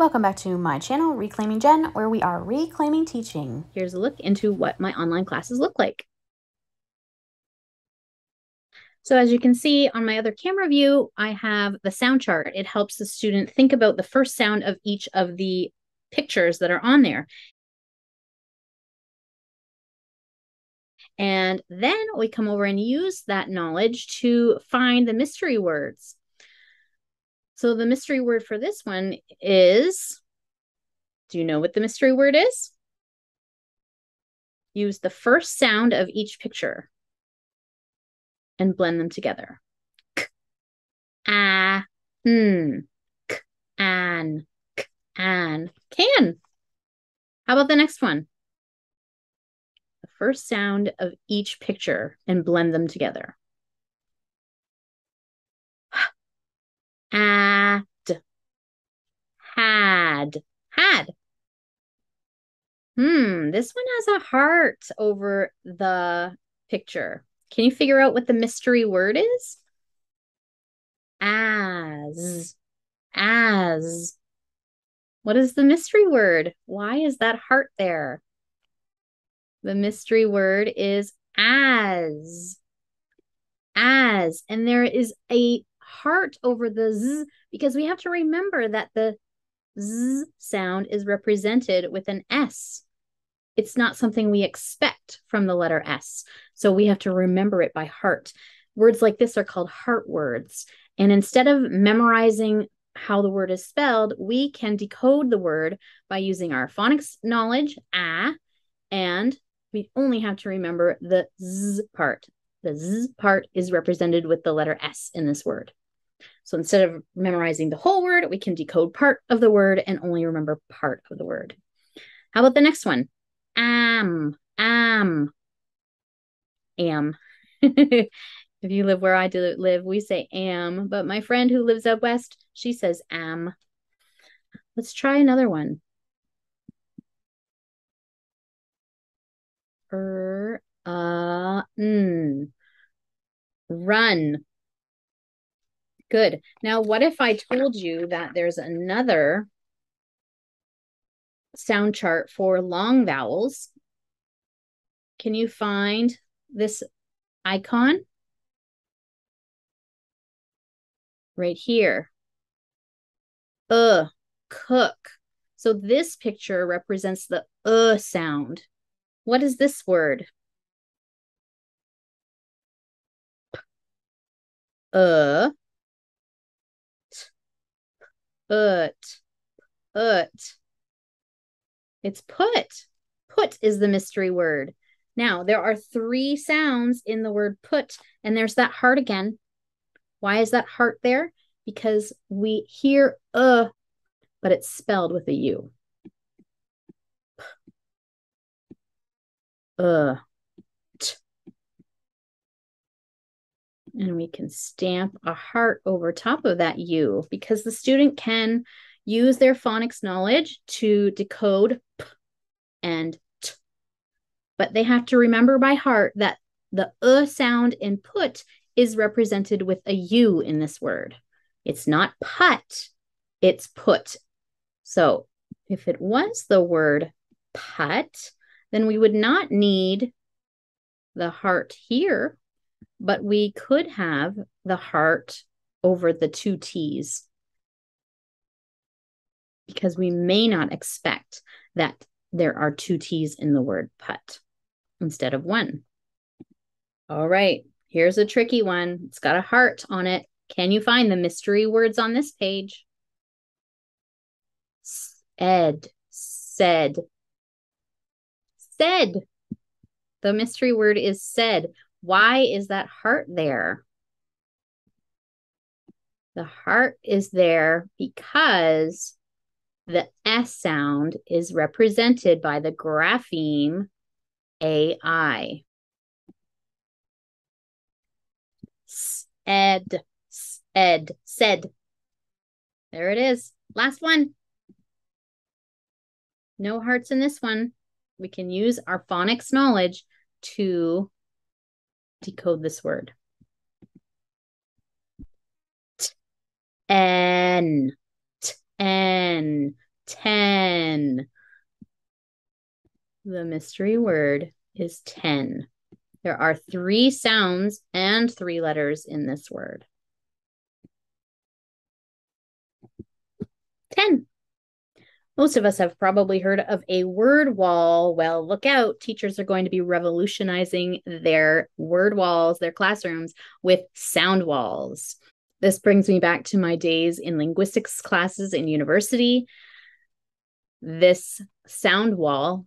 Welcome back to my channel, Reclaiming Jen, where we are reclaiming teaching. Here's a look into what my online classes look like. So as you can see on my other camera view, I have the sound chart. It helps the student think about the first sound of each of the pictures that are on there. And then we come over and use that knowledge to find the mystery words. So the mystery word for this one is, do you know what the mystery word is? Use the first sound of each picture and blend them together. K, a, n, k, an, can. How about the next one? The first sound of each picture and blend them together. At, had. This one has a heart over the picture. Can you figure out what the mystery word is? As. What is the mystery word? Why is that heart there? The mystery word is as. And there is a heart over the z, because we have to remember that the z sound is represented with an s. It's not something we expect from the letter s, so we have to remember it by heart. Words like this are called heart words, and instead of memorizing how the word is spelled, we can decode the word by using our phonics knowledge, and we only have to remember the z part. The z part is represented with the letter s in this word. So instead of memorizing the whole word, we can decode part of the word and only remember part of the word. How about the next one? Am. If you live where I do live, we say am, but my friend who lives up west, she says am. Let's try another one. Run. Good. Now, what if I told you that there's another sound chart for long vowels? Can you find this icon? Right here. Cook. So this picture represents the sound. What is this word? It's put. Put is the mystery word. Now, there are three sounds in the word put, and there's that heart again. Why is that heart there? Because we hear but it's spelled with a U. And we can stamp a heart over top of that U, because the student can use their phonics knowledge to decode P and T. But they have to remember by heart that the sound in put is represented with a U in this word. It's not put, it's put. So if it was the word put, then we would not need the heart here, but we could have the heart over the two T's, because we may not expect that there are two T's in the word put instead of one. All right, here's a tricky one. It's got a heart on it. Can you find the mystery words on this page? Said. The mystery word is said. Why is that heart there? The heart is there because the S sound is represented by the grapheme AI. Said. There it is. Last one. No hearts in this one. We can use our phonics knowledge to decode this word. N. 10. The mystery word is 10. There are 3 sounds and 3 letters in this word. 10. Most of us have probably heard of a word wall. Well, look out. Teachers are going to be revolutionizing their word walls, their classrooms, with sound walls. This brings me back to my days in linguistics classes in university. This sound wall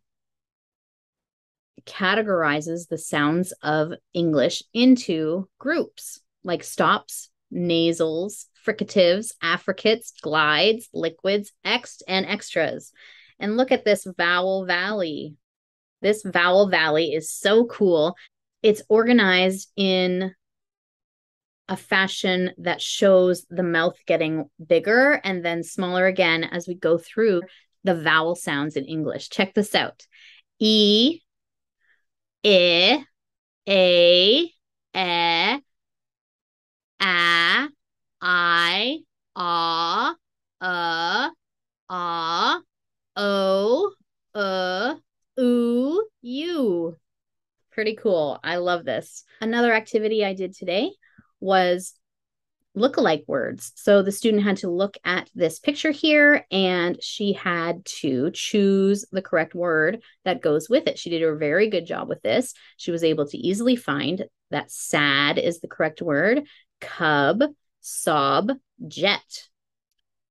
categorizes the sounds of English into groups like stops, nasals, fricatives, affricates, glides, liquids, ext, and extras. And look at this vowel valley. This vowel valley is so cool. It's organized in a fashion that shows the mouth getting bigger and then smaller again as we go through the vowel sounds in English. Check this out. E, I, A, E, A, I, A, O, U, U. Pretty cool. I love this. Another activity I did today was look-alike words. So the student had to look at this picture here, and she had to choose the correct word that goes with it. She did a very good job with this. She was able to easily find that sad is the correct word, cub, sob, jet,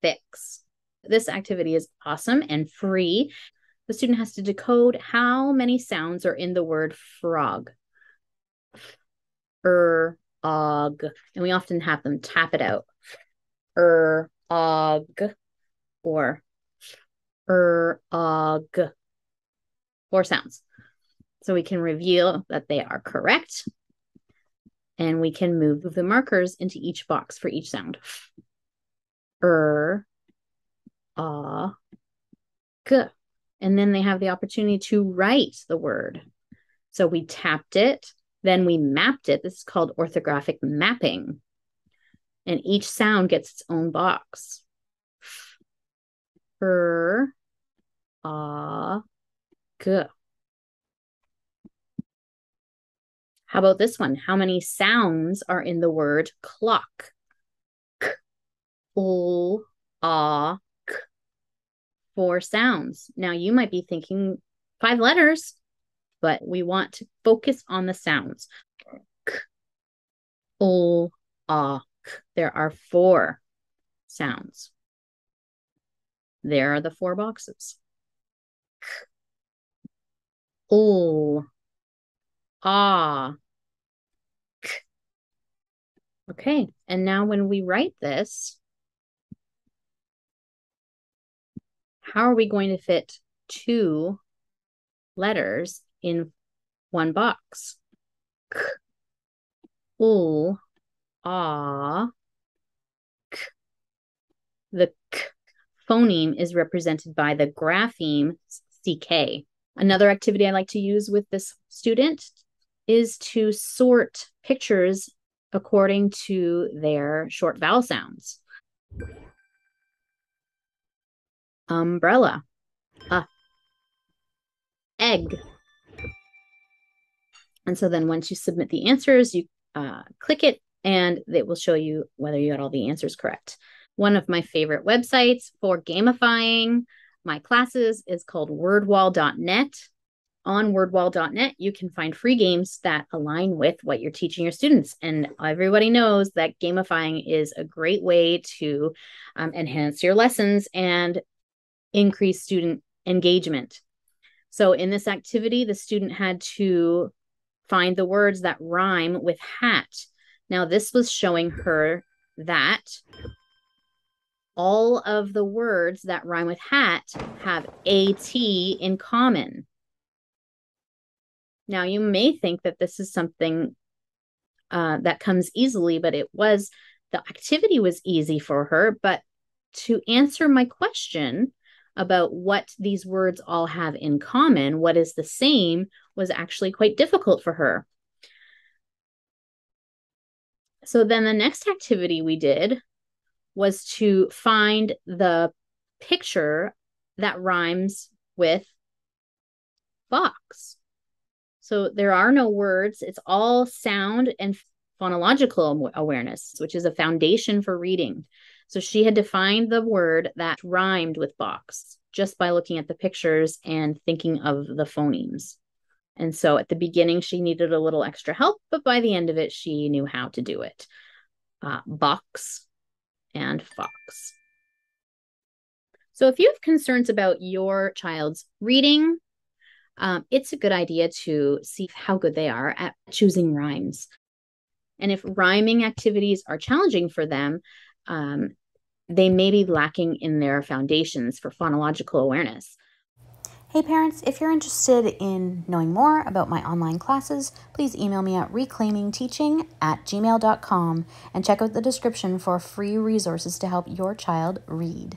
fix. This activity is awesome and free. The student has to decode how many sounds are in the word frog. Og, and we often have them tap it out. Og, or og. 4 sounds. So we can reveal that they are correct, and we can move the markers into each box for each sound. Og. And then they have the opportunity to write the word. So we tapped it. Then we mapped it. This is called orthographic mapping. And each sound gets its own box. G. How about this one? How many sounds are in the word clock? K, l, a, k. 4 sounds. Now you might be thinking 5 letters, but we want to focus on the sounds. K, l, a, k. There are 4 sounds. There are the 4 boxes. K, l, a, k. Okay, and now when we write this, how are we going to fit 2 letters in 1 box? K, l, a, k. The k phoneme is represented by the grapheme ck. Another activity I like to use with this student is to sort pictures according to their short vowel sounds. Umbrella. Egg. And so then once you submit the answers, you click it and it will show you whether you got all the answers correct. One of my favorite websites for gamifying my classes is called wordwall.net. On wordwall.net, you can find free games that align with what you're teaching your students. And everybody knows that gamifying is a great way to enhance your lessons and increase student engagement. So in this activity, the student had to find the words that rhyme with hat. Now, this was showing her that all of the words that rhyme with hat have AT in common. Now, you may think that this is something that comes easily, but it was, the activity was easy for her. But to answer my question about what these words all have in common, what is the same, was actually quite difficult for her. So then the next activity we did was to find the picture that rhymes with box. So there are no words. It's all sound and phonological awareness, which is a foundation for reading. So she had defined the word that rhymed with box just by looking at the pictures and thinking of the phonemes. And so at the beginning, she needed a little extra help, but by the end of it, she knew how to do it. Box and fox. So if you have concerns about your child's reading, it's a good idea to see how good they are at choosing rhymes. And if rhyming activities are challenging for them, they may be lacking in their foundations for phonological awareness. Hey parents, if you're interested in knowing more about my online classes, please email me at reclaimingteaching@gmail.com and check out the description for free resources to help your child read.